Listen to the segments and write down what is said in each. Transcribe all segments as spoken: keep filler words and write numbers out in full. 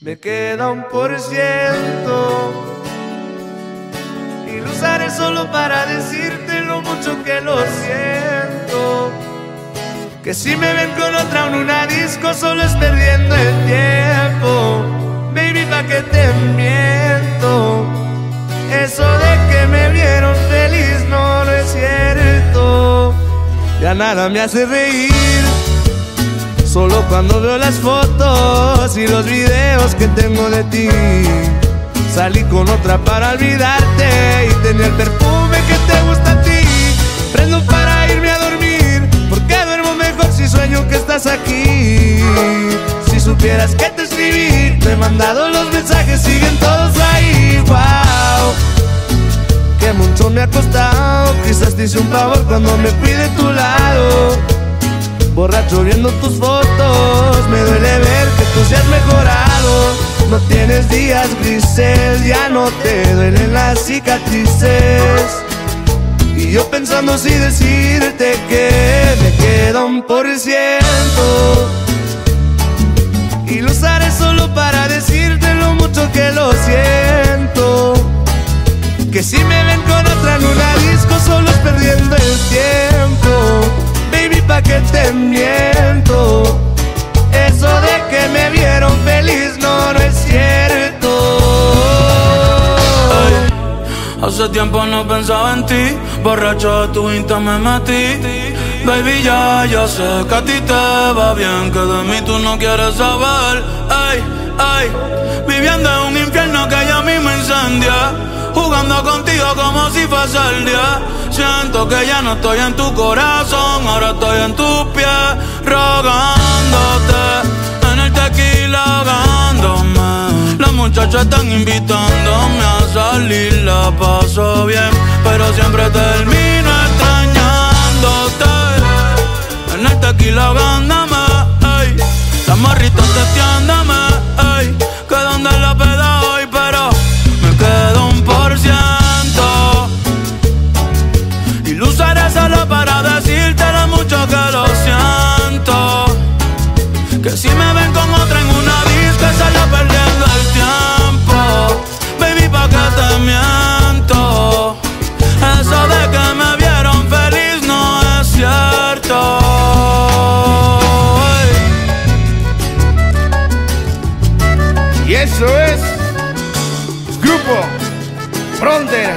Me queda un por ciento y lo usaré solo para decirte lo mucho que lo siento. Que si me ven con otra en una disco solo es perdiendo el tiempo. Baby, pa' que te miento. Eso de que me vieron feliz no lo es cierto. Ya nada me hace reír, solo cuando veo las fotos y los videos que tengo de ti. Salí con otra para olvidarte y tenía el perfume que te gusta a ti. Prendo para irme a dormir, porque duermo mejor si sueño que estás aquí. Si supieras que te escribí, te he mandado los mensajes, siguen todos ahí. Wow, que mucho me ha costado, quizás te hice un favor cuando me fui de tu lado. Borracho viendo tus fotos, me duele ver que tú seas mejorado. No tienes días grises, ya no te duelen las cicatrices. Y yo pensando si decirte que me queda un por ciento y lo usaré solo para decirte lo mucho que lo siento. Que si me ven con otra en una disco solo es perdiendo el tiempo. Baby, pa' que te miento. Eso de que me vieron feliz no, no es cierto. Hey, hace tiempo no pensaba en ti, borracho de tu Insta me metí. Baby, ya, ya sé que a ti te va bien, que de mí tú no quieres saber. Ay, ay, viviendo en un infierno que ya mismo incendia, jugando contigo como si fuese el día. Siento que ya no estoy en tu corazón, ahora estoy en tus pies, rogándote, en el tequila ahogándome. Las muchachas están invitándome a salir, la paso bien, pero siempre termino extrañándote. En el tequila ahogándome, ey, las morritas testeándome, ey, que donde la peda hoy, pero me quedo un por ciento. Solo para decirte lo mucho que lo siento. Que si me ven con otra en una disco solo perdiendo el tiempo. Baby, pa' que te miento. Eso de que me vieron feliz no es cierto. Y eso es Grupo Frontera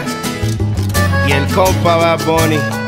y el compa Bad Bunny.